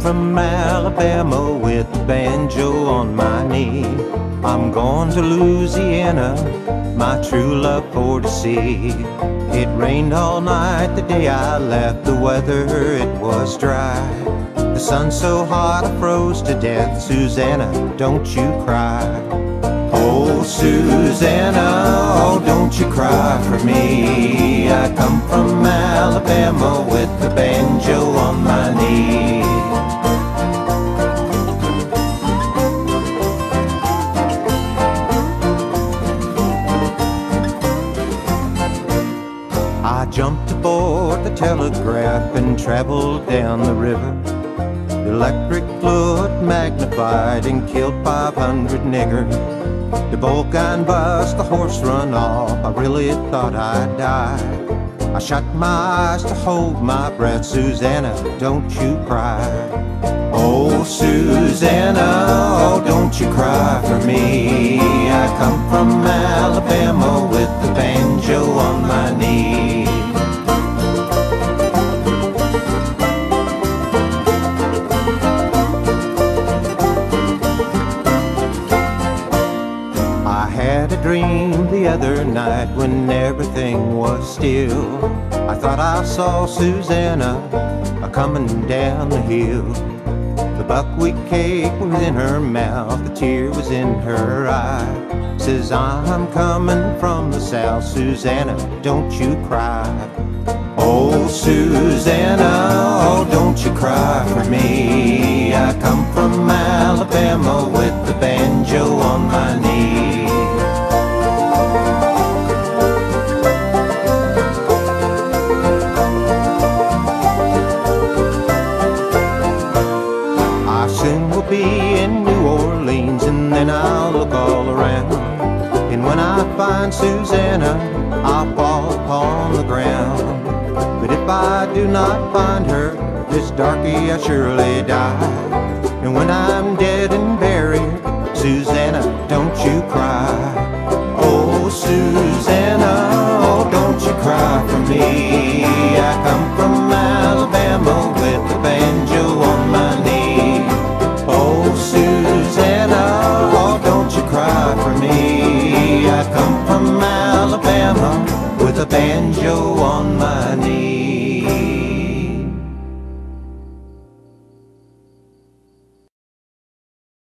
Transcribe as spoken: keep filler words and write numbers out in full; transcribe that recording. From Alabama with banjo on my knee, I'm going to Louisiana, my true love for to see. It rained all night the day I left, the weather it was dry. The sun so hot I froze to death, Susanna, don't you cry. Oh, Susanna, oh, don't you cry for me. I come from Alabama with the banjo on my knee. I jumped aboard the telegraph and traveled down the river. The electric flood magnified and killed five hundred niggers. The bolt gun bust, the horse run off, I really thought I'd die. I shut my eyes to hold my breath, Susanna, don't you cry. Oh, Susanna, oh, don't you cry for me. I come from Alabama with the banjo on my knee. Dreamed the other night when everything was still, I thought I saw Susanna a-comin' down the hill. The buckwheat cake was in her mouth, a tear was in her eye. Says, I'm comin' from the south, Susanna, don't you cry. Oh, Susanna, oh, don't you cry for me. I come from Alabama with the banjo on my knee. Be in New Orleans and then I'll look all around, and when I find Susanna I'll fall upon the ground. But if I do not find her, this darky I surely die. And when I'm dead and buried, Susanna, don't you cry. Oh, Susanna, oh, don't you cry for me. I come from